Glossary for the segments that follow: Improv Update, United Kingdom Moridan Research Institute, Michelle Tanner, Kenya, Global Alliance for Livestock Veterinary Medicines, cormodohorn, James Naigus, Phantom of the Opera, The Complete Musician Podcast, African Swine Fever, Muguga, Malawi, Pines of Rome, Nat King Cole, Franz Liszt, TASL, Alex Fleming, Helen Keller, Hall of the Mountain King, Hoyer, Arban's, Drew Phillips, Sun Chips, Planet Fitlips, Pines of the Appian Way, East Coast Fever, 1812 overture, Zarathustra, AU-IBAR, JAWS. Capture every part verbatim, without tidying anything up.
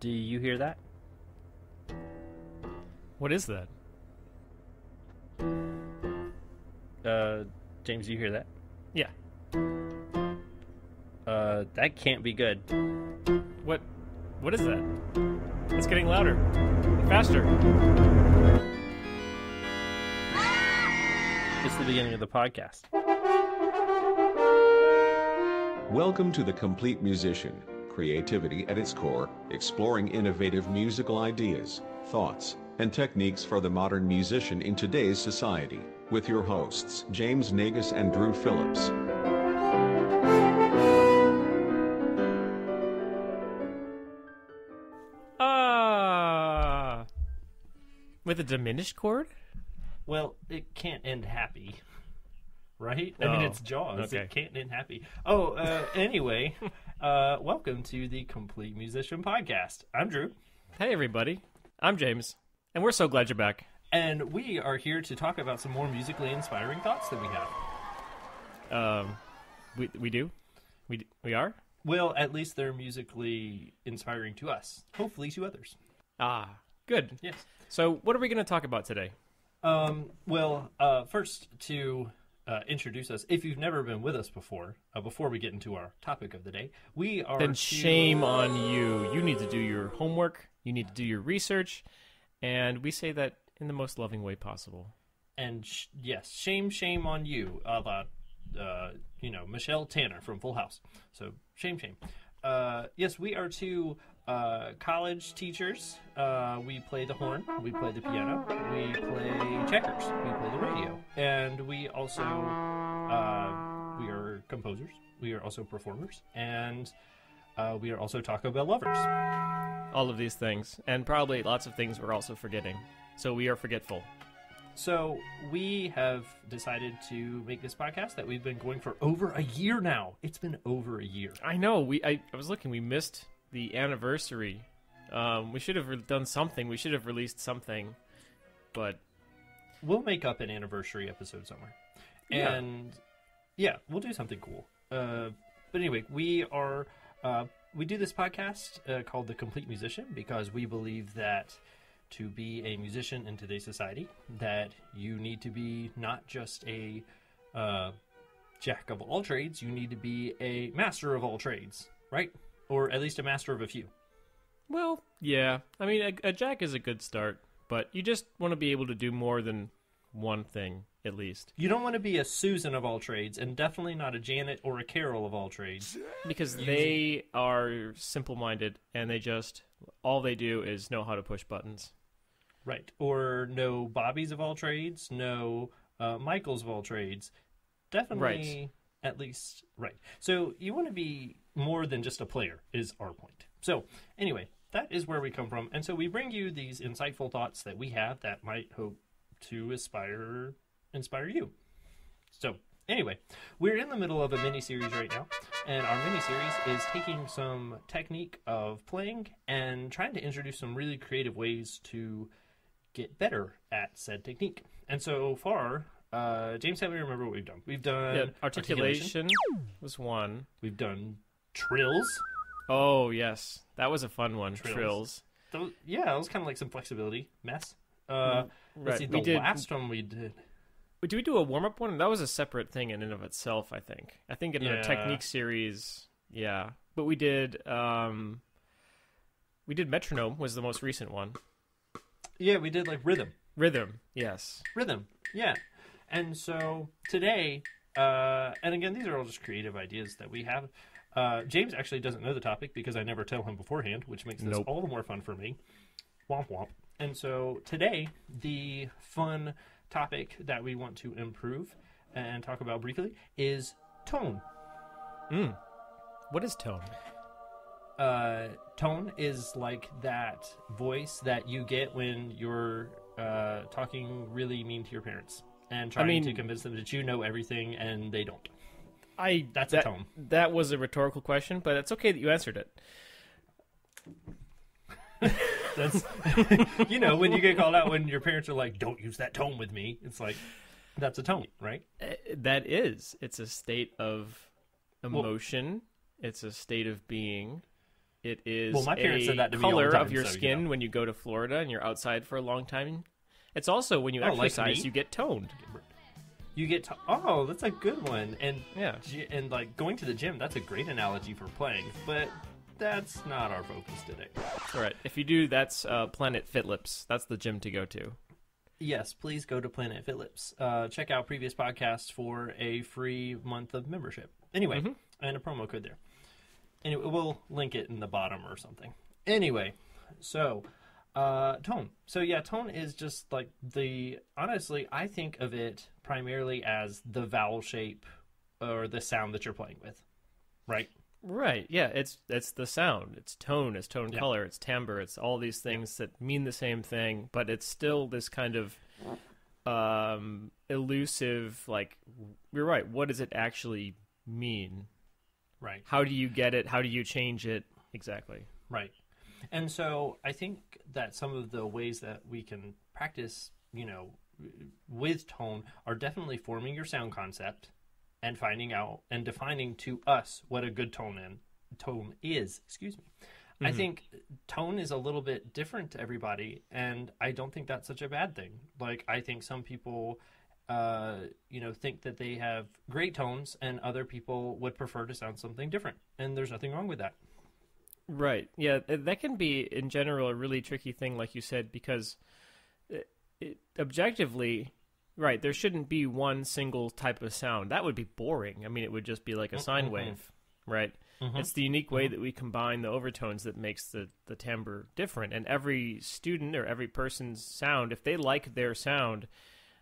Do you hear that? What is that? Uh, James, do you hear that? Yeah. Uh, that can't be good. What? What is that? It's getting louder. Faster. It's the beginning of the podcast. Welcome to The Complete Musician. Creativity at its core, exploring innovative musical ideas, thoughts, and techniques for the modern musician in today's society, with your hosts James Naigus and Drew Phillips. Ah, uh, with a diminished chord? Well, it can't end happy, right? I oh, mean, it's JAWS. Okay. It can't end happy. Oh, uh, anyway, uh, welcome to the Complete Musician Podcast. I'm Drew. Hey, everybody. I'm James, and we're so glad you're back. And we are here to talk about some more musically inspiring thoughts that we have. Um, we we do, we we are. Well, at least they're musically inspiring to us. Hopefully, to others. Ah, good. Yes. So, what are we going to talk about today? Um. Well, uh, first to uh, introduce us, if you've never been with us before, uh, before we get into our topic of the day, we are. Then shame to... on you. You need to do your homework. You need to do your research, and we say that in the most loving way possible. And sh yes, shame, shame on you, a la, uh, you know, Michelle Tanner from Full House. So shame, shame. Uh, yes, we are two uh, college teachers. Uh, we play the horn, we play the piano, we play checkers, we play the radio, and we also uh, we are composers. We are also performers, and uh, we are also Taco Bell lovers. All of these things, and probably lots of things we're also forgetting. So we are forgetful. So we have decided to make this podcast that we've been going for over a year now. It's been over a year. I know. We I, I was looking. We missed the anniversary. Um, we should have done something. We should have released something. But we'll make up an anniversary episode somewhere. And yeah, yeah we'll do something cool. Uh, but anyway, we are... Uh, We do this podcast uh, called The Complete Musician because we believe that to be a musician in today's society, that you need to be not just a uh, jack of all trades, you need to be a master of all trades, right? Or at least a master of a few. Well, yeah. I mean, a, a jack is a good start, but you just want to be able to do more than one thing, at least. You don't want to be a Susan of all trades, and definitely not a Janet or a Carol of all trades. Because they are simple-minded, and they just, all they do is know how to push buttons. Right. Or no Bobbies of all trades, no uh, Michaels of all trades. Definitely, right. At least, right. So you want to be more than just a player, is our point. So, anyway, that is where we come from. And so we bring you these insightful thoughts that we have that might hope to inspire inspire you. So anyway, we're in the middle of a mini series right now, and our mini series is taking some technique of playing and trying to introduce some really creative ways to get better at said technique. And so far, uh James, help me remember what we've done. We've done yeah, articulation, articulation was one. We've done trills. Oh yes, that was a fun one. Trills. trills. Those, yeah, that was kind of like some flexibility mess. Uh, right. Let's see, the we did, last one we did. Did we do a warm-up one? That was a separate thing in and of itself, I think. I think in yeah. our technique series, yeah. But we did, um, we did metronome was the most recent one. Yeah, we did like rhythm. Rhythm, yes. Rhythm, yeah. And so today, uh, and again, these are all just creative ideas that we have. Uh, James actually doesn't know the topic because I never tell him beforehand, which makes this nope. all the more fun for me. Womp womp. And so today, the fun topic that we want to improve and talk about briefly is tone. Mm. What is tone? Uh, tone is like that voice that you get when you're uh, talking really mean to your parents and trying I mean, to convince them that you know everything and they don't. I That's that, a tone. That was a rhetorical question, but it's okay that you answered it. That's, you know, when you get called out when your parents are like, don't use that tone with me. It's like, that's a tone, right? That is. It's a state of emotion. Well, it's a state of being. It is well, my parents said that to me all the time, color of your so, skin you know. when you go to Florida and you're outside for a long time. It's also when you oh, exercise, like you get toned. You get to oh, that's a good one. And yeah, and like going to the gym, that's a great analogy for playing. But that's not our focus today. All right, if you do, that's uh, Planet Fitlips. That's the gym to go to. Yes, please go to Planet Fitlips. Uh, check out previous podcasts for a free month of membership. Anyway, mm-hmm. and a promo code there. Anyway, we'll link it in the bottom or something. Anyway, so uh, tone. So yeah, tone is just like the, honestly, I think of it primarily as the vowel shape or the sound that you're playing with, right? Right, yeah, it's it's the sound. It's tone, it's tone yeah. color, it's timbre, it's all these things yeah. that mean the same thing, but it's still this kind of um, elusive, like, you're right, what does it actually mean? Right. How do you get it? How do you change it? Exactly. Right. And so I think that some of the ways that we can practice, you know, with tone are definitely forming your sound concept and finding out and defining to us what a good tone in, tone is. Excuse me. Mm-hmm. I think tone is a little bit different to everybody, and I don't think that's such a bad thing. Like, I think some people... Uh, you know, think that they have great tones and other people would prefer to sound something different. And there's nothing wrong with that. Right. Yeah, that can be, in general, a really tricky thing, like you said, because it, it, objectively, right, there shouldn't be one single type of sound. That would be boring. I mean, it would just be like a mm-hmm. sine wave, right? Mm-hmm. It's the unique way mm-hmm. that we combine the overtones that makes the, the timbre different. And every student or every person's sound, if they like their sound...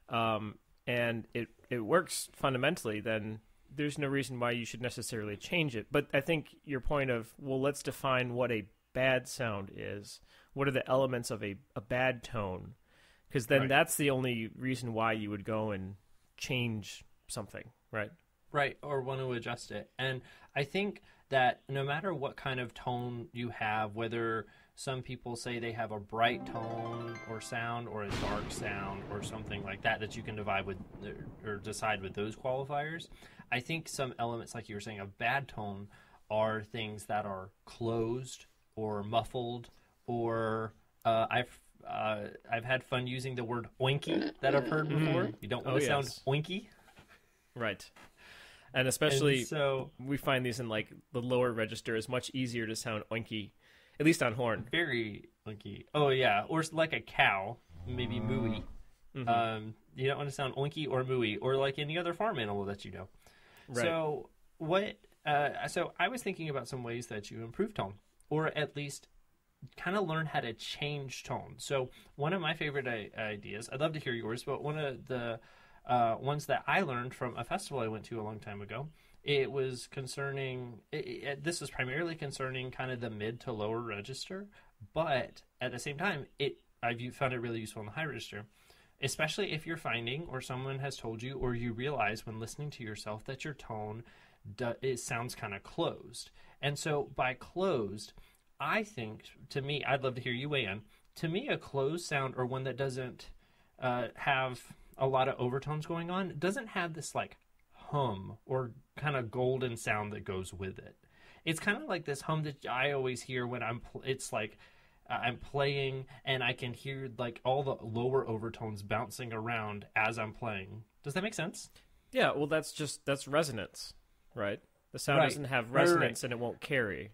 Um, and it, it works fundamentally, then there's no reason why you should necessarily change it. But I think your point of, well, let's define what a bad sound is. What are the elements of a, a bad tone? Because then right. that's the only reason why you would go and change something, right? Right, or want to adjust it. And I think that no matter what kind of tone you have, whether some people say they have a bright tone or sound or a dark sound or something like that, that you can divide with or decide with those qualifiers. I think some elements, like you were saying, of bad tone are things that are closed or muffled or uh, I've uh, I've had fun using the word oinky that I've heard before. You don't want oh, to yes. sound oinky. Right. And especially and so, we find these in like the lower register is much easier to sound oinky. At least on horn. Very oinky. Oh, yeah. Or like a cow, maybe mooey. Mm-hmm. Um, you don't want to sound oinky or mooey or like any other farm animal that you know. Right. So, what, uh, so I was thinking about some ways that you improve tone or at least kind of learn how to change tone. So one of my favorite ideas, I'd love to hear yours, but one of the uh, ones that I learned from a festival I went to a long time ago. It was concerning, it, it, this is primarily concerning kind of the mid to lower register, but at the same time, it I've found it really useful in the high register, especially if you're finding or someone has told you or you realize when listening to yourself that your tone do, it sounds kind of closed. And so by closed, I think, to me, I'd love to hear you weigh in, to me a closed sound or one that doesn't uh, have a lot of overtones going on doesn't have this like hum or kind of golden sound that goes with it. It's kind of like this hum that I always hear when I'm pl it's like uh, I'm playing and I can hear like all the lower overtones bouncing around as I'm playing. Does that make sense? Yeah, well that's just that's resonance, right? The sound right. doesn't have resonance right. and it won't carry.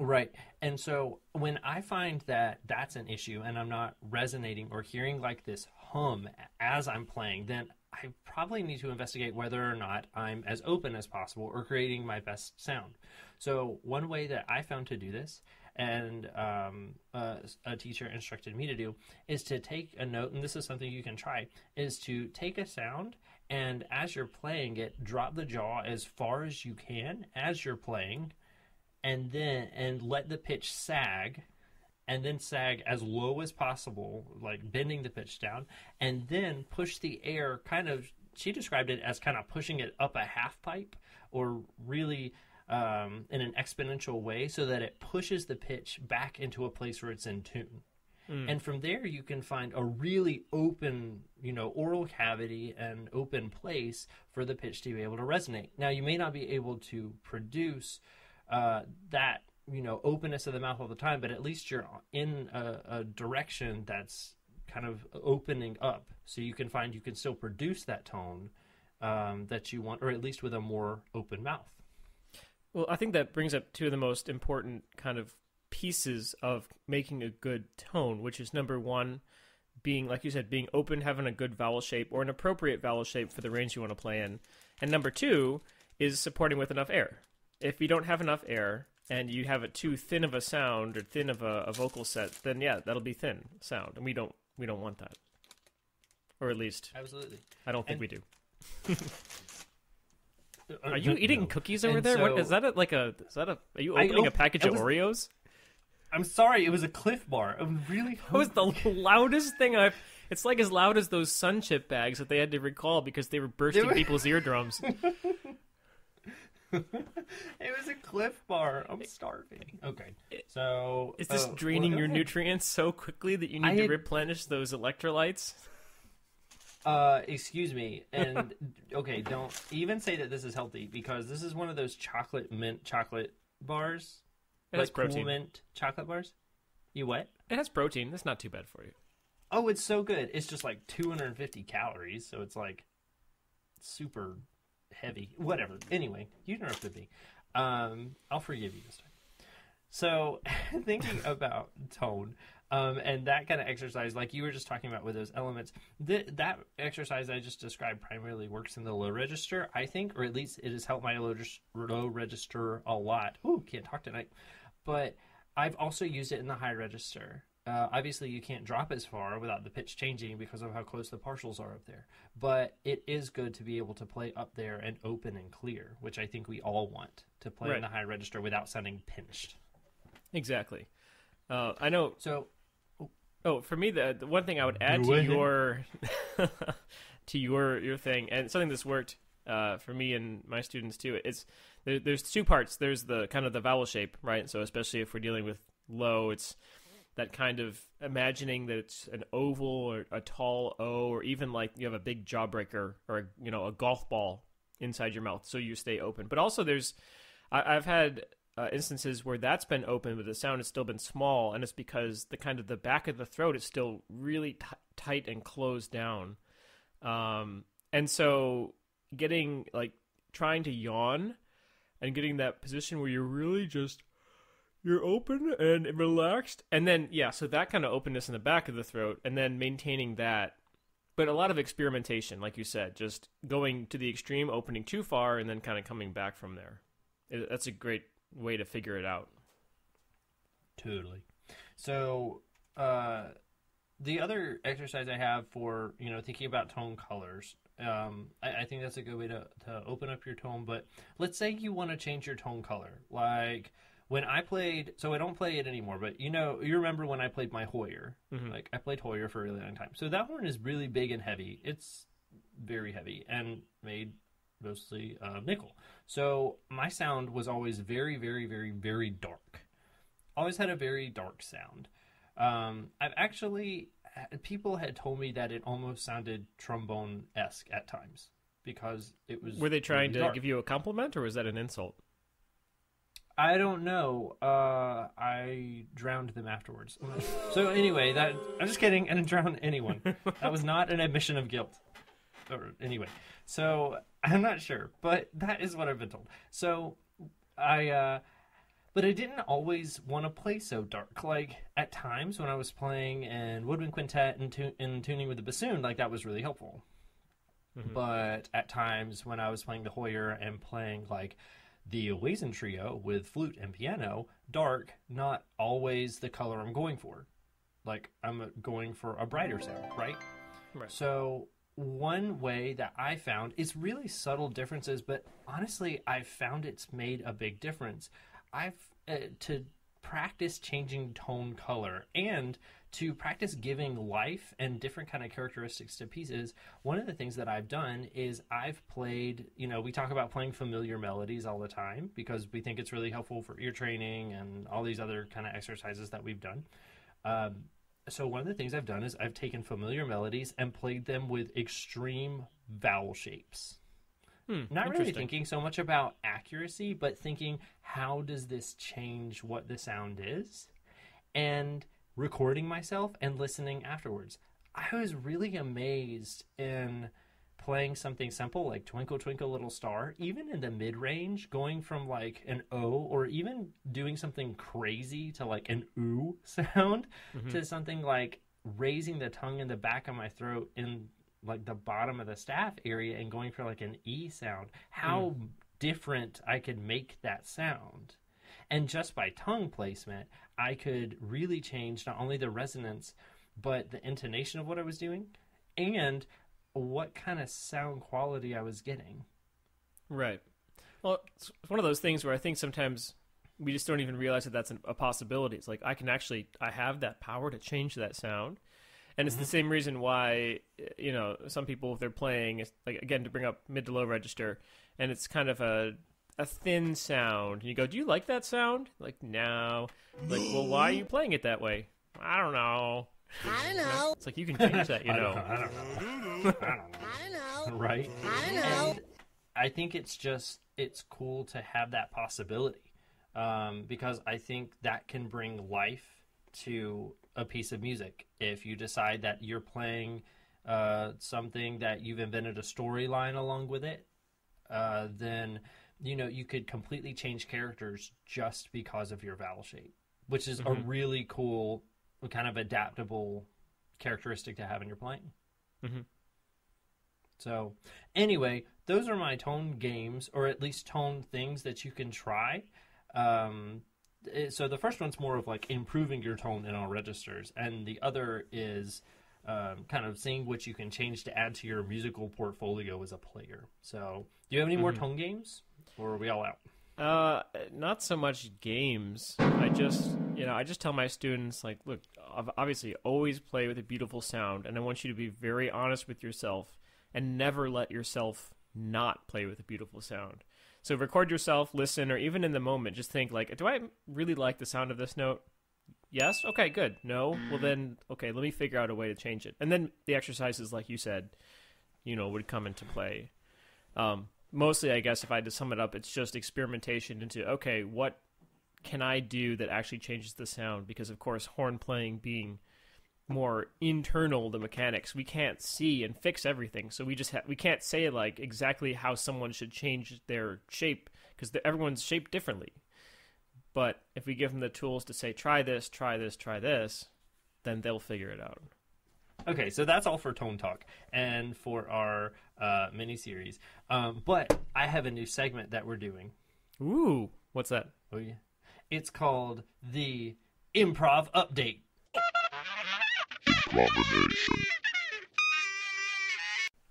Right. And so when I find that that's an issue and I'm not resonating or hearing like this hum as I'm playing, then I probably need to investigate whether or not I'm as open as possible or creating my best sound. So one way that I found to do this and um, uh, a teacher instructed me to do is to take a note, and this is something you can try, is to take a sound and as you're playing it, drop the jaw as far as you can as you're playing and then and let the pitch sag and then sag as low as possible, like bending the pitch down, and then push the air kind of, she described it as kind of pushing it up a half pipe or really um, in an exponential way so that it pushes the pitch back into a place where it's in tune. Mm. And from there you can find a really open, you know, oral cavity and open place for the pitch to be able to resonate. Now you may not be able to produce uh, that you know, openness of the mouth all the time, but at least you're in a, a direction that's kind of opening up, so you can find you can still produce that tone um, that you want, or at least with a more open mouth. Well, I think that brings up two of the most important kind of pieces of making a good tone, which is number one, being, like you said, being open, having a good vowel shape or an appropriate vowel shape for the range you want to play in. And number two is supporting with enough air. If you don't have enough air and you have it too thin of a sound or thin of a, a vocal set, then yeah, that'll be thin sound. And we don't, we don't want that. Or at least absolutely. I don't think and, we do. Are you eating no. cookies over and there? So, what, is that a, like a, is that a, are you opening op- a package was, of Oreos? I'm sorry, it was a Cliff Bar. I'm really hungry. It was the loudest thing I've, it's like as loud as those Sun Chip bags that they had to recall because they were bursting they were... people's eardrums. It was a Cliff Bar. I'm starving. Okay. So is this uh, draining well, your nutrients so quickly that you need I to had... replenish those electrolytes? Uh, excuse me. And okay, don't even say that this is healthy, because this is one of those chocolate mint chocolate bars. It has like protein. Cool mint chocolate bars. You what? It has protein. That's not too bad for you. Oh, it's so good. It's just like two hundred fifty calories, so it's like super heavy. Whatever. Anyway, you interrupted me. Um, I'll forgive you this time. So thinking about tone um, and that kind of exercise, like you were just talking about with those elements, th- that exercise I just described primarily works in the low register, I think, or at least it has helped my low, res- low register a lot. Ooh, can't talk tonight. But I've also used it in the high register. Uh, obviously, you can't drop as far without the pitch changing because of how close the partials are up there. But it is good to be able to play up there and open and clear, which I think we all want to play right. in the high register without sounding pinched. Exactly. Uh, I know. So, oh, oh for me, the, the one thing I would add to your to your your thing, and something that's worked uh, for me and my students too, is there, there's two parts. There's the kind of the vowel shape, right? So especially if we're dealing with low, it's that kind of imagining that it's an oval or a tall O, or even like you have a big jawbreaker or you know a golf ball inside your mouth, so you stay open. But also there's, I, I've had. Uh, instances where that's been open but the sound has still been small, and it's because the kind of the back of the throat is still really t- tight and closed down, um, and so getting like trying to yawn and getting that position where you're really just you're open and relaxed, and then yeah, so that kind of openness in the back of the throat, and then maintaining that, but a lot of experimentation, like you said, just going to the extreme, opening too far, and then kind of coming back from there. It, that's a great way to figure it out. Totally. So uh, the other exercise I have for, you know, thinking about tone colors, um, I, I think that's a good way to, to open up your tone. But let's say you want to change your tone color. Like when I played, so I don't play it anymore, but you know, you remember when I played my Hoyer, mm-hmm. like I played Hoyer for a really long time. So that horn is really big and heavy. It's very heavy and made mostly uh, nickel. So my sound was always very, very, very, very dark. Always had a very dark sound. Um, I've actually, people had told me that it almost sounded trombone-esque at times because it was. Were they trying really to dark. Give you a compliment, or was that an insult? I don't know. Uh, I drowned them afterwards. So anyway, that I'm just kidding. I didn't drown anyone. That was not an admission of guilt. Or anyway, so I'm not sure, but that is what I've been told. So I, uh, but I didn't always want to play so dark. Like at times when I was playing in woodwind quintet and, tu- and tuning with the bassoon, like that was really helpful. Mm-hmm. But at times when I was playing the Hoyer and playing like the Weizen trio with flute and piano, dark, not always the color I'm going for. Like I'm going for a brighter sound, right? Right. So one way that I found, it's really subtle differences, but honestly, I've found it's made a big difference. I've uh, to practice changing tone color and to practice giving life and different kind of characteristics to pieces. One of the things that I've done is I've played, you know, we talk about playing familiar melodies all the time because we think it's really helpful for ear training and all these other kind of exercises that we've done. Um, So one of the things I've done is I've taken familiar melodies and played them with extreme vowel shapes. Hmm, Not really thinking so much about accuracy, but thinking, how does this change what the sound is? And recording myself and listening afterwards. I was really amazed in playing something simple like Twinkle, Twinkle, Little Star, even in the mid-range, going from like an O or even doing something crazy to like an oo sound mm-hmm. to something like raising the tongue in the back of my throat in like the bottom of the staff area and going for like an E sound. How mm. different I could make that sound. And just by tongue placement, I could really change not only the resonance, but the intonation of what I was doing and what kind of sound quality I was getting. Right. Well, it's one of those things where I think sometimes we just don't even realize that that's a possibility. It's like, I can actually, I have that power to change that sound. And it's mm-hmm. the same reason why, you know, some people, if they're playing, like, again, to bring up mid to low register, and it's kind of a, a thin sound. And you go, do you like that sound? Like, no. Like, well, why are you playing it that way? I don't know. I don't know. It's like, you can change that, you know. I don't know. I don't know. I don't know. Right? I don't know. And I think it's just, it's cool to have that possibility um, because I think that can bring life to a piece of music. If you decide that you're playing uh, something that you've invented a storyline along with it, uh, then, you know, you could completely change characters just because of your vowel shape, which is mm-hmm. a really cool kind of adaptable characteristic to have in your playing. Mm-hmm. So anyway, those are my tone games, or at least tone things that you can try. Um, So the first one's more of like improving your tone in all registers, and the other is um, kind of seeing what you can change to add to your musical portfolio as a player. So do you have any more mm-hmm. tone games, or are we all out? Uh, not so much games. I just, you know, I just tell my students, like, look, obviously always play with a beautiful sound, and I want you to be very honest with yourself and never let yourself not play with a beautiful sound. So record yourself, listen, or even in the moment, just think like, do I really like the sound of this note? Yes? Okay, good. No? Well then, okay, let me figure out a way to change it. And then the exercises, like you said, you know, would come into play. Um, mostly, I guess, if I had to sum it up, it's just experimentation into, okay, what can I do that actually changes the sound? Because, of course, horn playing being more internal to mechanics, we can't see and fix everything, so we just ha we can't say like exactly how someone should change their shape, because everyone's shaped differently. But if we give them the tools to say try this, try this, try this, then they'll figure it out. Okay, so that's all for Tone Talk and for our uh mini series, um but I have a new segment that we're doing. Ooh, what's that? Oh yeah, it's called the Improv Update.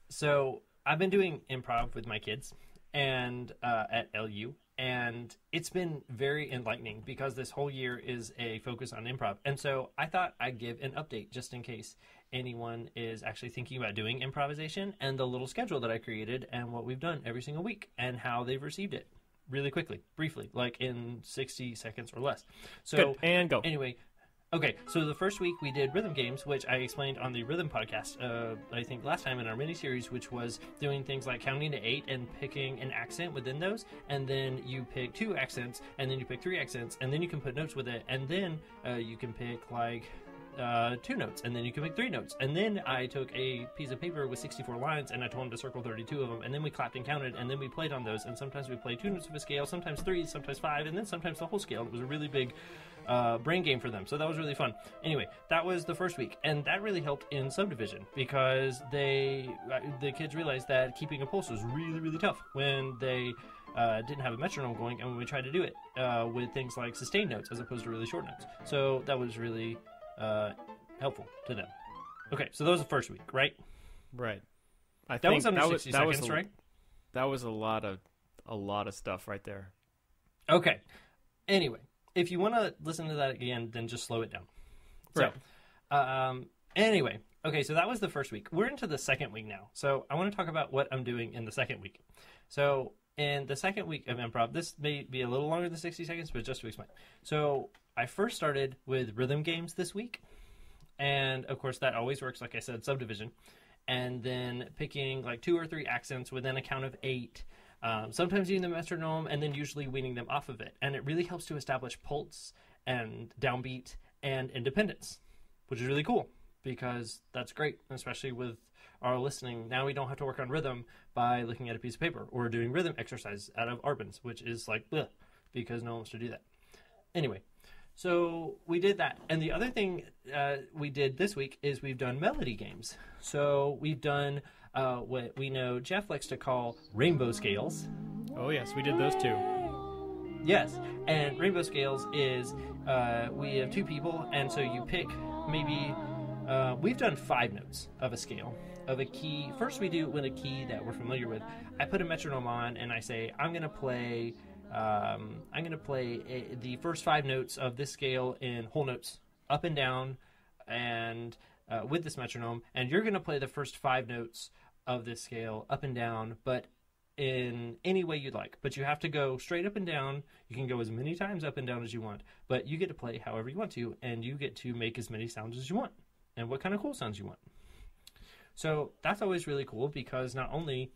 So I've been doing improv with my kids and uh, at L U, and it's been very enlightening because this whole year is a focus on improv. And so I thought I'd give an update just in case anyone is actually thinking about doing improvisation, and the little schedule that I created and what we've done every single week and how they've received it really quickly, briefly, like in sixty seconds or less. So good. And go. Anyway. Okay, so the first week we did rhythm games, which I explained on the rhythm podcast, uh, I think last time in our mini-series, which was doing things like counting to eight and picking an accent within those, and then you pick two accents, and then you pick three accents, and then you can put notes with it, and then uh, you can pick, like, uh, two notes, and then you can pick three notes. And then I took a piece of paper with sixty-four lines, and I told him to circle thirty-two of them, and then we clapped and counted, and then we played on those, and sometimes we played two notes of a scale, sometimes three, sometimes five, and then sometimes the whole scale. It was a really big... Uh, brain game for them. So that was really fun. Anyway, that was the first week, and that really helped in subdivision because they the kids realized that keeping a pulse was really really tough when they uh, didn't have a metronome going, and when we tried to do it uh, with things like sustained notes as opposed to really short notes. So that was really uh, helpful to them. Okay, so that was the first week, right? Right. I think that was under sixty seconds, right? That was a lot of a lot of stuff right there. Okay. Anyway. If you want to listen to that again, then just slow it down. Right. So, um, anyway, okay, so that was the first week. We're into the second week now. So I want to talk about what I'm doing in the second week. So in the second week of improv, this may be a little longer than sixty seconds, but just to explain. So I first started with rhythm games this week. And, of course, that always works, like I said, subdivision. and then picking like two or three accents within a count of eight, um, sometimes using the metronome, and then usually weaning them off of it. And it really helps to establish pulse and downbeat and independence, which is really cool because that's great, especially with our listening. Now we don't have to work on rhythm by looking at a piece of paper or doing rhythm exercises out of Arban's, which is like, bleh, because no one wants to do that. Anyway, so we did that. And the other thing uh, we did this week is we've done melody games. So we've done uh, what we know Jeff likes to call rainbow scales. Oh, yes, we did those too. Yes, and rainbow scales is uh, we have two people, and so you pick maybe... Uh, we've done five notes of a scale, of a key. First, we do it with a key that we're familiar with. I put a metronome on, and I say, I'm going to play... Um, I'm going to play a, the first five notes of this scale in whole notes, up and down, and uh, with this metronome. And you're going to play the first five notes of this scale up and down, but in any way you'd like. But you have to go straight up and down. You can go as many times up and down as you want, but you get to play however you want to, and you get to make as many sounds as you want, and what kind of cool sounds you want. So that's always really cool because not only...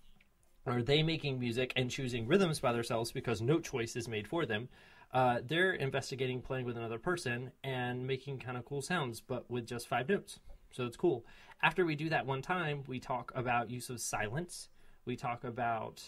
are they making music and choosing rhythms by themselves because no choice is made for them? Uh, they're investigating playing with another person and making kind of cool sounds, but with just five notes. So it's cool. After we do that one time, we talk about use of silence. We talk about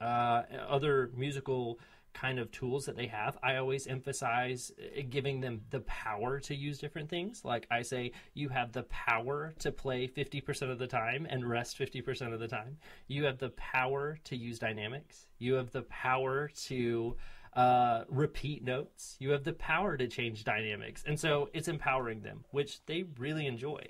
uh, other musical kind of tools that they have. I always emphasize giving them the power to use different things. Like I say, you have the power to play fifty percent of the time and rest fifty percent of the time. You have the power to use dynamics. You have the power to uh, repeat notes. You have the power to change dynamics. And so it's empowering them, which they really enjoy.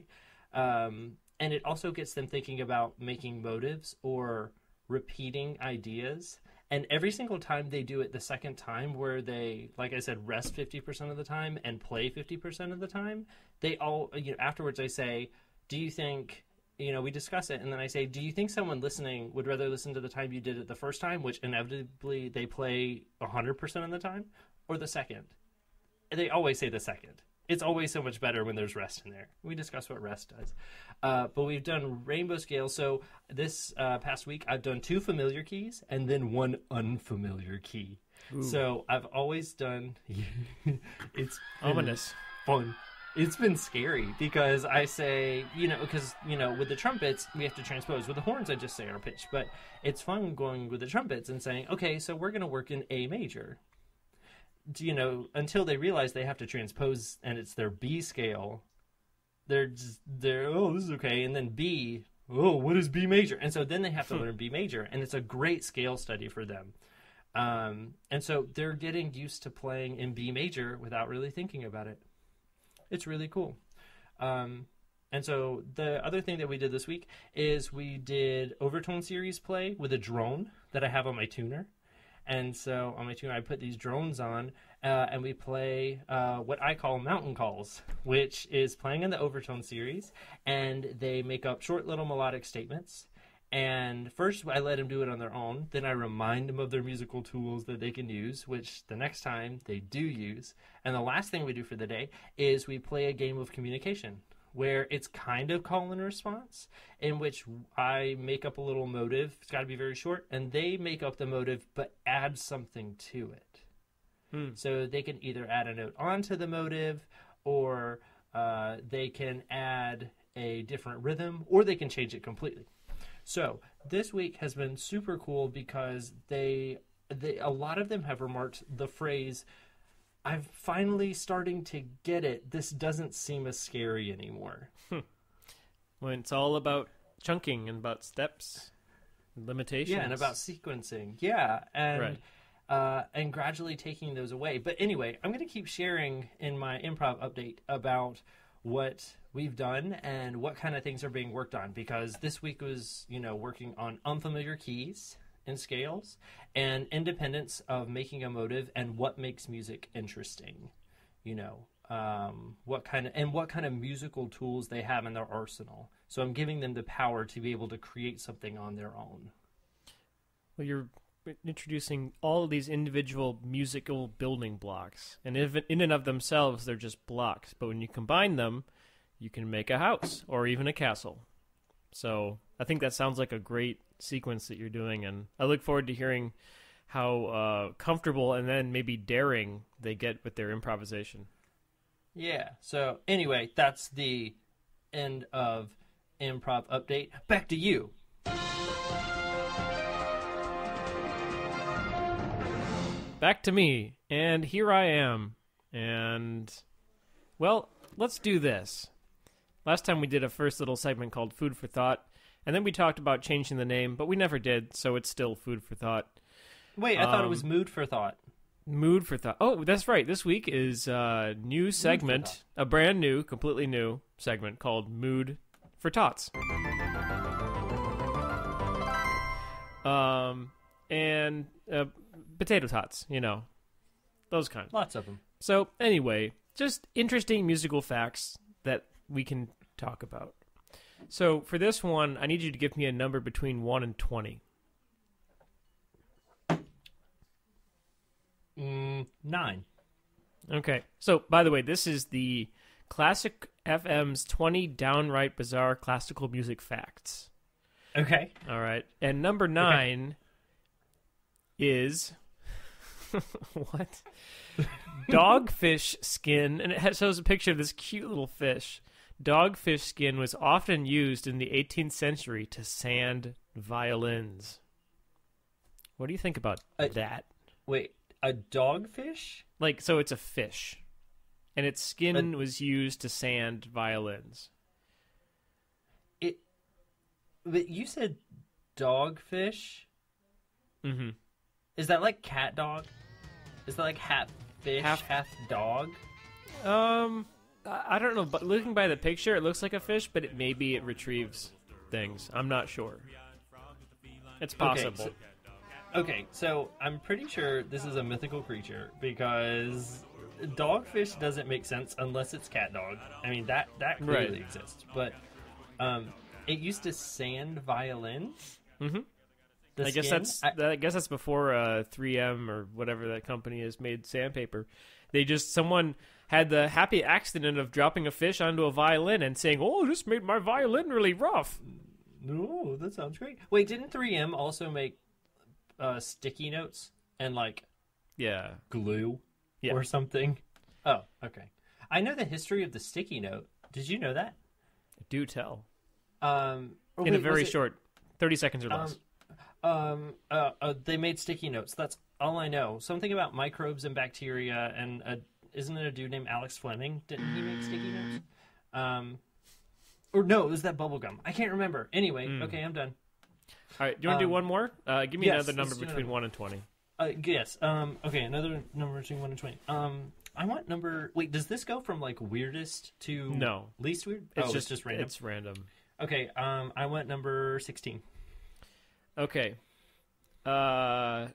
Um, and it also gets them thinking about making motives or repeating ideas. And every single time they do it the second time where they, like I said, rest fifty percent of the time and play fifty percent of the time, they all, you know, afterwards I say, do you think, you know, we discuss it. And then I say, do you think someone listening would rather listen to the time you did it the first time, which inevitably they play one hundred percent of the time, or the second? And they always say the second. It's always so much better when there's rest in there. We discuss what rest does. Uh, but we've done rainbow scales. So this uh, past week, I've done two familiar keys and then one unfamiliar key. Ooh. So I've always done... it's ominous. Fun. It's been scary because I say, you know, because, you know, with the trumpets, we have to transpose. With the horns, I just say our pitch. But it's fun going with the trumpets and saying, okay, so we're going to work in A major. You know, until they realize they have to transpose and it's their B scale, they're just, they're, oh, this is okay. And then B, oh, what is B major? And so then they have to learn B major. And it's a great scale study for them. Um, and so they're getting used to playing in B major without really thinking about it. It's really cool. Um, and so the other thing that we did this week is we did overtone series play with a drone that I have on my tuner. And so on my tuner, I put these drones on, uh, and we play uh, what I call mountain calls, which is playing in the overtone series. And they make up short little melodic statements. And first, I let them do it on their own. Then I remind them of their musical tools that they can use, which the next time they do use. And the last thing we do for the day is we play a game of communication, where it's kind of call and response, in which I make up a little motive. It's got to be very short. And they make up the motive, but add something to it. Hmm. So they can either add a note onto the motive, or uh, they can add a different rhythm, or they can change it completely. So this week has been super cool because they, they a lot of them have remarked the phrase, I'm finally starting to get it. This doesn't seem as scary anymore. Hmm. When it's all about chunking and about steps, and limitations. Yeah, and about sequencing. Yeah, and right. uh, and gradually taking those away. But anyway, I'm going to keep sharing in my improv update about what we've done and what kind of things are being worked on. Because this week was, you know, working on unfamiliar keys and scales, and independence of making a motive and what makes music interesting, you know, um, what kind of, and what kind of musical tools they have in their arsenal. So I'm giving them the power to be able to create something on their own. Well, you're introducing all of these individual musical building blocks, and if in and of themselves, they're just blocks. But when you combine them, you can make a house or even a castle. So I think that sounds like a great sequence that you're doing, and I look forward to hearing how uh, comfortable and then maybe daring they get with their improvisation. Yeah, so anyway, that's the end of Improv Update. Back to you. Back to me, and here I am. And, well, let's do this. Last time we did a first little segment called Food for Thought, and then we talked about changing the name, but we never did, so it's still Food for Thought. Wait, I um, thought it was Mood for Thought. Mood for Thought. Oh, that's right. This week is a new segment, a brand new, completely new segment called Mood for Tots. Um, and uh, potato tots, you know, those kind. Lots of them. So anyway, just interesting musical facts that we can talk about. So for this one, I need you to give me a number between one and twenty. Mm, nine. Okay. So, by the way, this is the Classic F M's twenty Downright Bizarre Classical Music Facts. Okay. All right. And number nine okay. is... what? Dogfish skin. And it shows a picture of this cute little fish. Dogfish skin was often used in the eighteenth century to sand violins. What do you think about uh, that? Wait. A dogfish? Like, so it's a fish. And its skin but, was used to sand violins. It. But you said dogfish? Mm-hmm. Is that like cat dog? Is that like half fish, half, half dog? Um, I don't know. But looking by the picture, it looks like a fish, but it maybe it retrieves things. I'm not sure. It's possible. Okay, so Okay, so I'm pretty sure this is a mythical creature because dogfish doesn't make sense unless it's cat dog. I mean, that, that clearly right. exists. But um, it used to sand violins. Mm-hmm. I skin, guess that's I, I guess that's before uh, three M or whatever that company is made sandpaper. They just someone had the happy accident of dropping a fish onto a violin and saying, "Oh, this made my violin really rough." No, that sounds great. Wait, didn't three M also make Uh, sticky notes and like yeah glue yeah. or something? Oh, okay. I know the history of the sticky note. Did you know that? Do tell. Um, in wait, a very it... short, thirty seconds or less. Um, um uh, uh, they made sticky notes. That's all I know. Something about microbes and bacteria and a, isn't it a dude named Alex Fleming? Didn't he make sticky notes? Um, or no, it was that bubble gum. I can't remember. Anyway, mm. okay, I'm done. All right, do you want to um, do one more? Uh, give me yes, another number between another. one and twenty. Uh, yes. Um, okay, another number between one and twenty. Um, I want number... Wait, does this go from, like, weirdest to no. least weird? It's, oh, just, it's just random? It's random. Okay, um, I want number sixteen. Okay. Uh,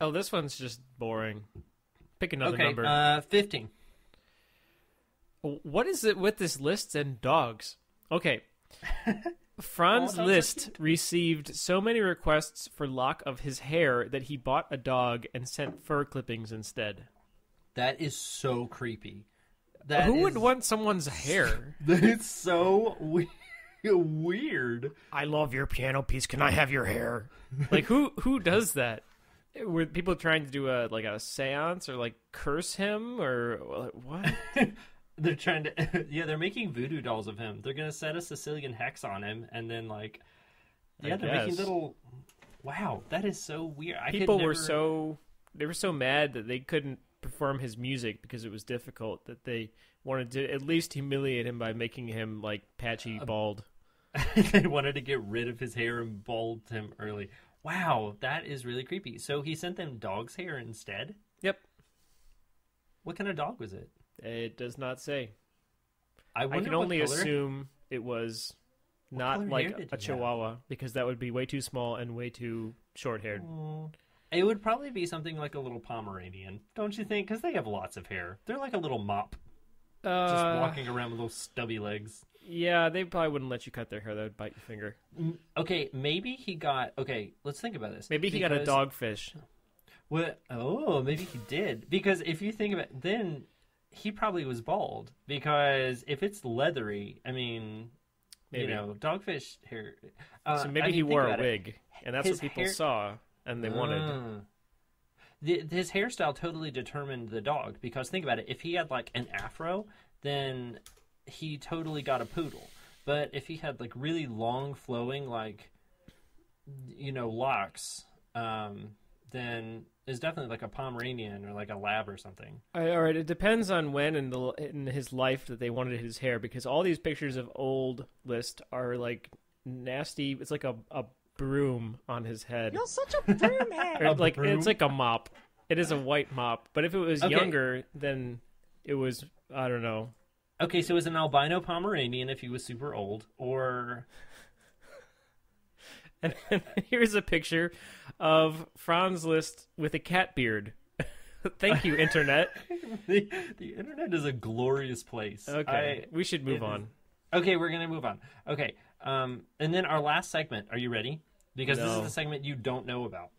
oh, this one's just boring. Pick another okay, number. Okay, uh, fifteen. What is it with this list and dogs? Okay. Franz oh, Liszt so received so many requests for lock of his hair that he bought a dog and sent fur clippings instead. That is so creepy. That Who is... would want someone's hair? It's so we weird. I love your piano piece. Can I have your hair? Like, who who does that? Were people trying to do a like a séance or like curse him or what? They're trying to, yeah, they're making voodoo dolls of him. They're going to set a Sicilian hex on him, and then, like, yeah, I they're guess. making little, wow, that is so weird. I People could never... were so, they were so mad that they couldn't perform his music because it was difficult, that they wanted to at least humiliate him by making him, like, patchy bald. They wanted to get rid of his hair and bald him early. Wow, that is really creepy. So he sent them dog's hair instead? Yep. What kind of dog was it? It does not say. I, I can only color... assume it was not like a chihuahua have? because that would be way too small and way too short-haired. Oh, it would probably be something like a little Pomeranian, don't you think? Because they have lots of hair. They're like a little mop, uh, just walking around with little stubby legs. Yeah, they probably wouldn't let you cut their hair. That would bite your finger. Okay, maybe he got... Okay, let's think about this. Maybe he because... got a dogfish. Well, oh, maybe he did. Because if you think about it, then... He probably was bald because if it's leathery, I mean, Maybe. You know, dogfish hair. Uh, so maybe I mean, he wore a wig, it. and that's his what people hair... saw, and they uh, wanted. The, his hairstyle totally determined the dog, because think about it. If he had, like, an afro, then he totally got a poodle. But if he had, like, really long, flowing, like, you know, locks, um, then it's definitely, like, a Pomeranian or, like, a lab or something. All right, it depends on when in, the, in his life that they wanted his hair, because all these pictures of old list are, like, nasty. It's like a, a broom on his head. You're such a broom head. Or, like, broom? It's like a mop. It is a white mop. But if it was okay. younger, then it was, I don't know. Okay, so it was an albino Pomeranian if he was super old, or... And here's a picture of Franz Liszt with a cat beard. Thank you, Internet. the, the Internet is a glorious place. Okay, I, we should move on. Is, okay, we're going to move on. Okay, um, and then our last segment. Are you ready? Because no. This is the segment you don't know about.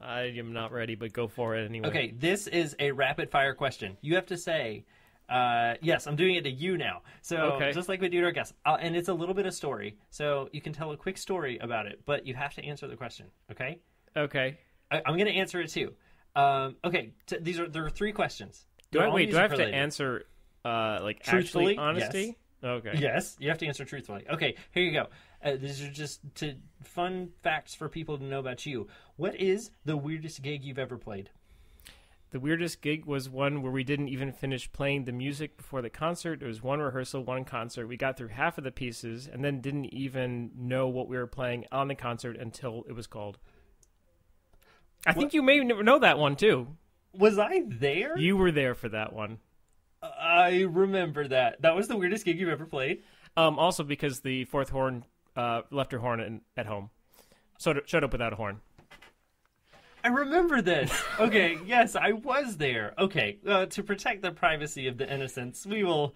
I am not ready, but go for it anyway. Okay, this is a rapid-fire question. You have to say... Uh, yes, I'm doing it to you now. So okay. just like we do to our guests, I'll, and it's a little bit of story. So you can tell a quick story about it, but you have to answer the question. Okay. Okay. I, I'm going to answer it too. Um, okay. T these are there are three questions. Do I, wait, do I have related. to answer uh, like truthfully? Actually, honesty. Yes. Okay. Yes, you have to answer truthfully. Okay. Here you go. Uh, these are just to, fun facts for people to know about you. What is the weirdest gig you've ever played? The weirdest gig was one where we didn't even finish playing the music before the concert. It was one rehearsal, one concert. We got through half of the pieces and then didn't even know what we were playing on the concert until it was called. I what? think you may know that one, too. Was I there? You were there for that one. I remember that. That was the weirdest gig you've ever played? Um, also because the fourth horn uh, left her horn in, at home. So showed up without a horn. I remember this. Okay, yes, I was there. Okay, uh, to protect the privacy of the innocents, we will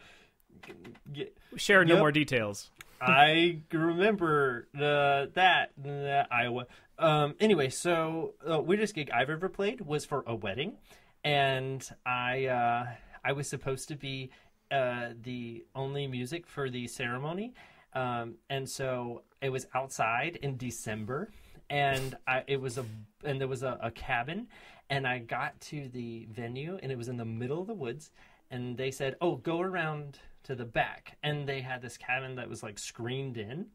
g g share no yep. more details. I remember uh, that uh, Iowa. Um, anyway, so uh, weirdest gig I've ever played was for a wedding, and I uh, I was supposed to be uh, the only music for the ceremony, um, and so it was outside in December. And I, it was a, and there was a, a cabin, and I got to the venue, and it was in the middle of the woods, and they said, "Oh, go around to the back," and they had this cabin that was like screened in,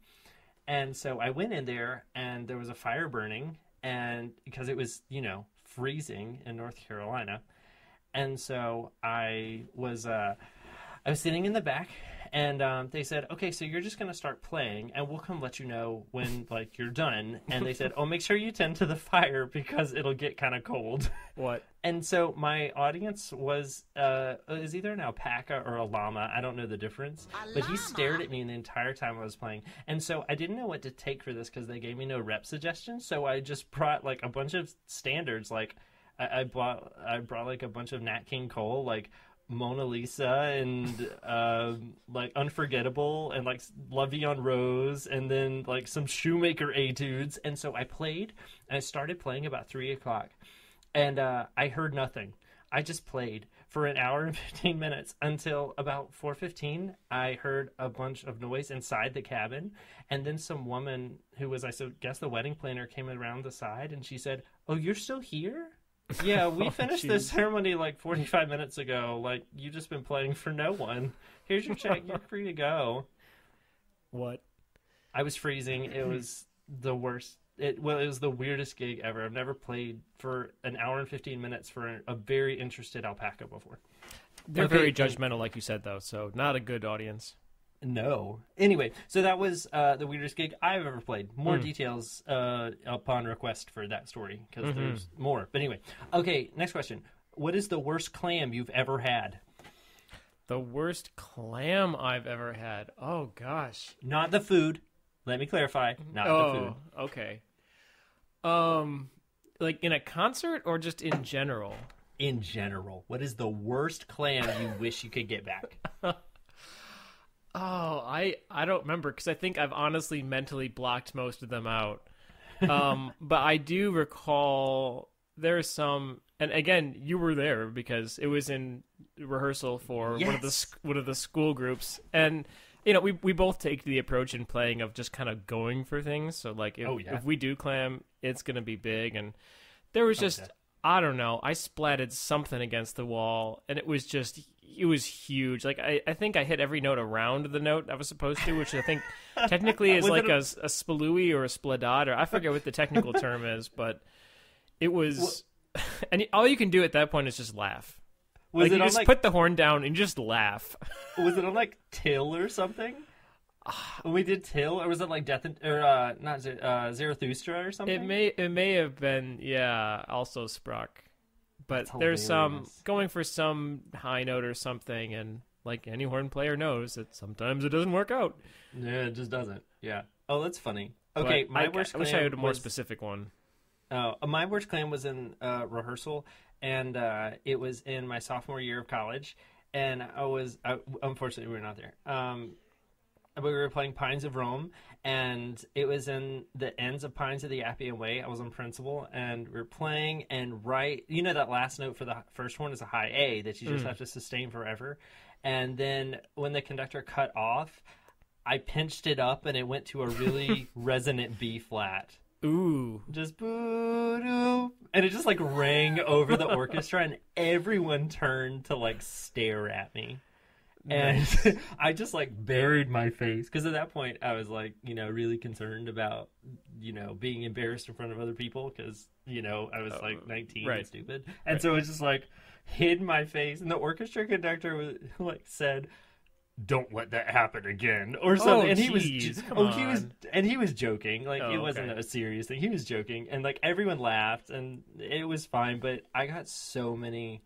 and so I went in there, and there was a fire burning, and because it was, you know, freezing in North Carolina, and so I was, uh, I was sitting in the back. And um, they said, okay, so you're just going to start playing, and we'll come let you know when, like, you're done. And they said, oh, make sure you tend to the fire because it'll get kind of cold. What? And so my audience was uh, is either an alpaca or a llama. I don't know the difference. A but llama. He stared at me the entire time I was playing. And so I didn't know what to take for this because they gave me no rep suggestions. So I just brought, like, a bunch of standards. Like, I, I, bought, I brought, like, a bunch of Nat King Cole, like, Mona Lisa and uh, like Unforgettable and like Lovey on Rose and then like some Shoemaker etudes. And so I played and I started playing about three o'clock and uh, I heard nothing. I just played for an hour and fifteen minutes until about four fifteen. I heard a bunch of noise inside the cabin, and then some woman who was, I guess, the wedding planner came around the side and she said, oh, you're still here? Yeah, we finished oh, this ceremony like forty-five minutes ago. Like, you've just been playing for no one. Here's your check. You're free to go. What? I was freezing. It was the worst. It Well, it was the weirdest gig ever. I've never played for an hour and fifteen minutes for a very interested alpaca before. They're okay. very judgmental, like you said, though, so not a good audience. No. Anyway, so that was uh, the weirdest gig I've ever played. More mm. details uh, upon request for that story, because mm-hmm. there's more. But anyway, okay, next question. What is the worst clam you've ever had? The worst clam I've ever had. Oh, gosh. Not the food. Let me clarify. Not oh, the food. Oh, okay. Um, like in a concert or just in general? In general. What is the worst clam you wish you could get back? Oh, I, I don't remember because I think I've honestly mentally blocked most of them out. Um, but I do recall there's some, and again, you were there because it was in rehearsal for yes. one of the one of the school groups, and you know, we we both take the approach in playing of just kind of going for things. So like, if, oh, yeah. if we do clam, it's gonna be big. And there was just, okay. I don't know, I splatted something against the wall, and it was just, it was huge. Like I, I think I hit every note around the note I was supposed to, which I think technically is like a, a spalooey or a spladot, or I forget what the technical term is, but it was. Well, and all you can do at that point is just laugh. Was like it you just like, put the horn down and just laugh. Was it on like Till or something? When we did Till, or was it like Death and, or uh, not uh, Zarathustra or something? It may it may have been, yeah, Also Sprach. But there's some going for some high note or something, and like any horn player knows that sometimes it doesn't work out. Yeah, it just doesn't. Yeah. Oh, that's funny. Okay, but my I, worst. I wish I had a more was, specific one. Oh, uh, my worst clam was in uh, rehearsal. And uh, it was in my sophomore year of college, and I was I, unfortunately we were not there. Um, but we were playing Pines of Rome, and it was in the ends of Pines of the Appian Way. I was on principal, and we were playing, and right, you know that last note for the first horn is a high A that you just mm. have to sustain forever. And then when the conductor cut off, I pinched it up, and it went to a really resonant B flat. Ooh. Just boo doo. And it just like rang over the orchestra, and everyone turned to like stare at me. And nice. I just like buried my face, because at that point I was like, you know, really concerned about, you know, being embarrassed in front of other people, because, you know, I was uh, like nineteen right. and stupid. And right. so it was just like hid my face, and the orchestra conductor was like said, "Don't let that happen again," or something. Oh, and he geez, was, oh, he was, and he was joking. Like oh, it wasn't okay. a serious thing. He was joking, and like everyone laughed, and it was fine. But I got so many,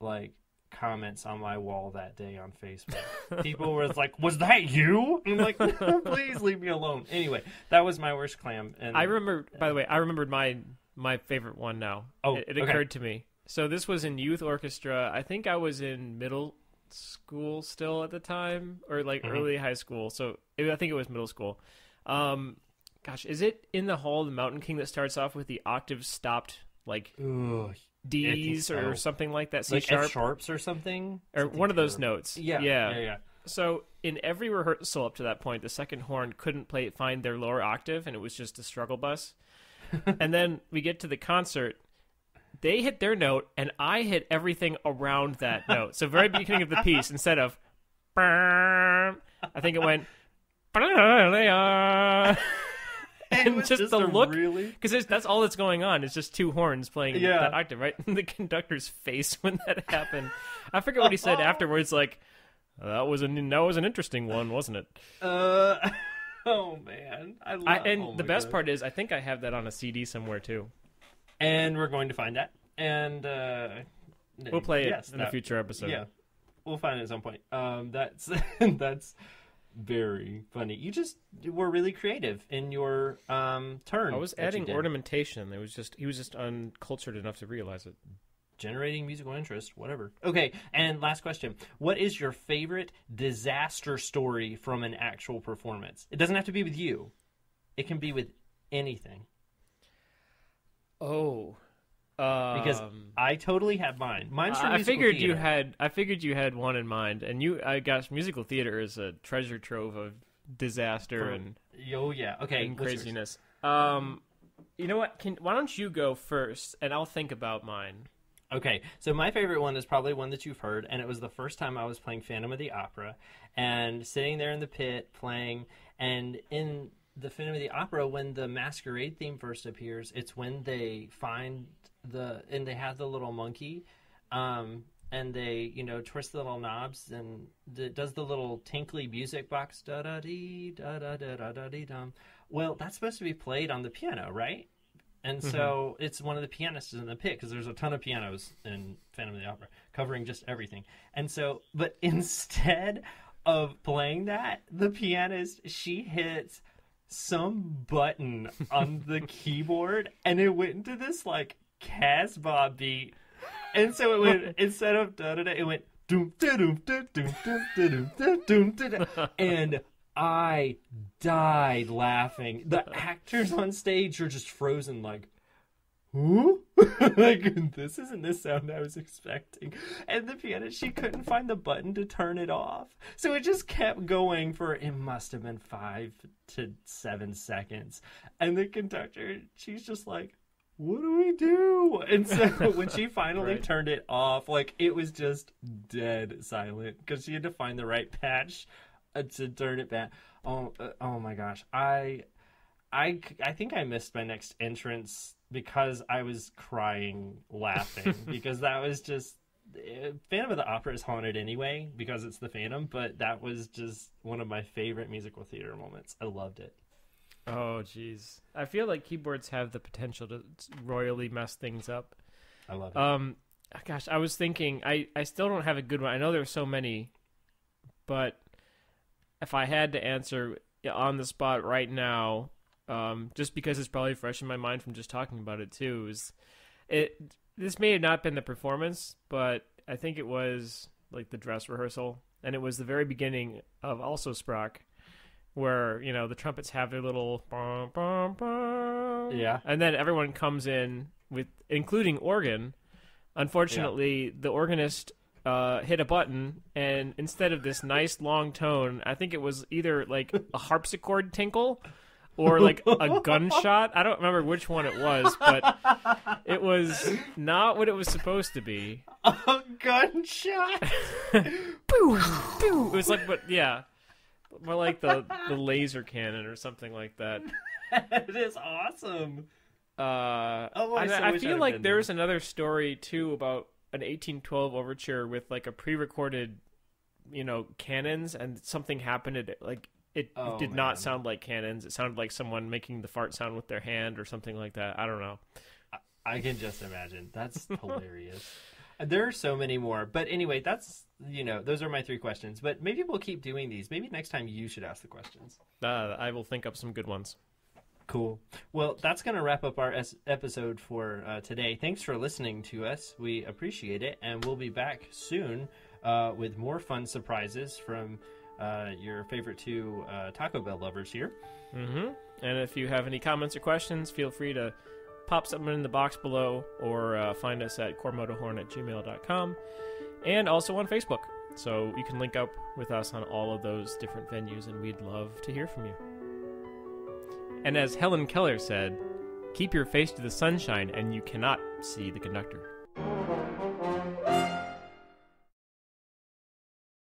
like, comments on my wall that day on Facebook. People were like, "Was that you?" And I'm like, no, "Please leave me alone." Anyway, that was my worst clam. And I remember. By the way, I remembered my my favorite one now. Oh, it, it okay. occurred to me. So this was in youth orchestra. I think I was in middle school still at the time, or like mm-hmm. early high school, so it, I think it was middle school. Um gosh, is it in the Hall of the Mountain King that starts off with the octave stopped like Ooh, D's so. or something like that, C like sharp. F sharps or something, or something one of those notes. Yeah, yeah, yeah, yeah. So in every rehearsal up to that point, the second horn couldn't play find their lower octave, and it was just a struggle bus. And then we get to the concert. They hit their note, and I hit everything around that note. So very beginning of the piece, instead of, I think it went, and it was just, just the look, because really... that's all that's going on. It's just two horns playing yeah. that octave, right? And the conductor's face when that happened. I forget what he said afterwards. Like, that was an that was an interesting one, wasn't it? Uh, oh man, I love. I, and oh the best God. part is, I think I have that on a C D somewhere too. And we're going to find that, and uh, we'll play yes, it in that, a future episode. Yeah, we'll find it at some point. Um, that's that's very funny. You just were really creative in your um, turn. I was adding ornamentation. It was just he was just uncultured enough to realize it. Generating musical interest, whatever. Okay, and last question. What is your favorite disaster story from an actual performance? It doesn't have to be with you. It can be with anything. Oh, um, because I totally have mine. Mine's from musical I figured theater. you had. I figured you had one in mind, and you. I guess musical theater is a treasure trove of disaster for, and oh yeah, okay, and craziness. Um, you know what? Can why don't you go first, and I'll think about mine. Okay, so my favorite one is probably one that you've heard, and it was the first time I was playing Phantom of the Opera, and sitting there in the pit playing, and in. The Phantom of the Opera, when the masquerade theme first appears, it's when they find the and they have the little monkey, um, and they you know twist the little knobs, and it does the little tinkly music box, da da dee da da da da da dee dum. Well, that's supposed to be played on the piano, right? And mm-hmm. so it's one of the pianists in the pit, because there's a ton of pianos in Phantom of the Opera covering just everything. And so, but instead of playing that, the pianist she hits. Some button on the keyboard, and it went into this like Casbah beat, and so it went instead of da da da, it went doom da doom da doom da doom da doom da, and I died laughing. The actors on stage are just frozen, like, who? Like, this isn't the sound I was expecting. And the pianist, she couldn't find the button to turn it off. So it just kept going for, it must have been five to seven seconds. And the conductor, she's just like, what do we do? And so when she finally right. turned it off, like, it was just dead silent because she had to find the right patch uh, to turn it back. Oh, uh, oh my gosh. I, I, I think I missed my next entrance because I was crying laughing because that was just, uh, Phantom of the Opera is haunted anyway because it's the Phantom, but that was just one of my favorite musical theater moments. I loved it. Oh, geez. I feel like keyboards have the potential to royally mess things up. I love it. Um, gosh, I was thinking, I, I still don't have a good one. I know there's so many, but if I had to answer on the spot right now, um, just because it's probably fresh in my mind from just talking about it too, is it, this may have not been the performance, but I think it was like the dress rehearsal, and it was the very beginning of Also Sprach, where, you know, the trumpets have their little bum, bum, bum, yeah, and then everyone comes in with, including organ. Unfortunately, yeah. the organist uh, hit a button, and instead of this nice long tone, I think it was either like a harpsichord tinkle or like a gunshot. I don't remember which one it was, but it was not what it was supposed to be. A gunshot. It was like, but yeah. More like the, the laser cannon or something like that. That is awesome. Uh, oh, I, I, I feel like there's there. another story, too, about an eighteen twelve overture with, like, a pre-recorded, you know, cannons, and something happened. It, like, it oh, did man. not sound like cannons. It sounded like someone making the fart sound with their hand or something like that. I don't know. I, I can just imagine. That's hilarious. There are so many more. But anyway, that's, you know, those are my three questions. But maybe we'll keep doing these. Maybe next time you should ask the questions. Uh, I will think up some good ones. Cool. Well, that's going to wrap up our es- episode for uh, today. Thanks for listening to us. We appreciate it. And we'll be back soon uh, with more fun surprises from uh, your favorite two uh, Taco Bell lovers here. Mm-hmm. And if you have any comments or questions, feel free to pop something in the box below, or uh, find us at cormodohorn at gmail dot com, and also on Facebook. So you can link up with us on all of those different venues, and we'd love to hear from you. And as Helen Keller said, keep your face to the sunshine and you cannot see the conductor.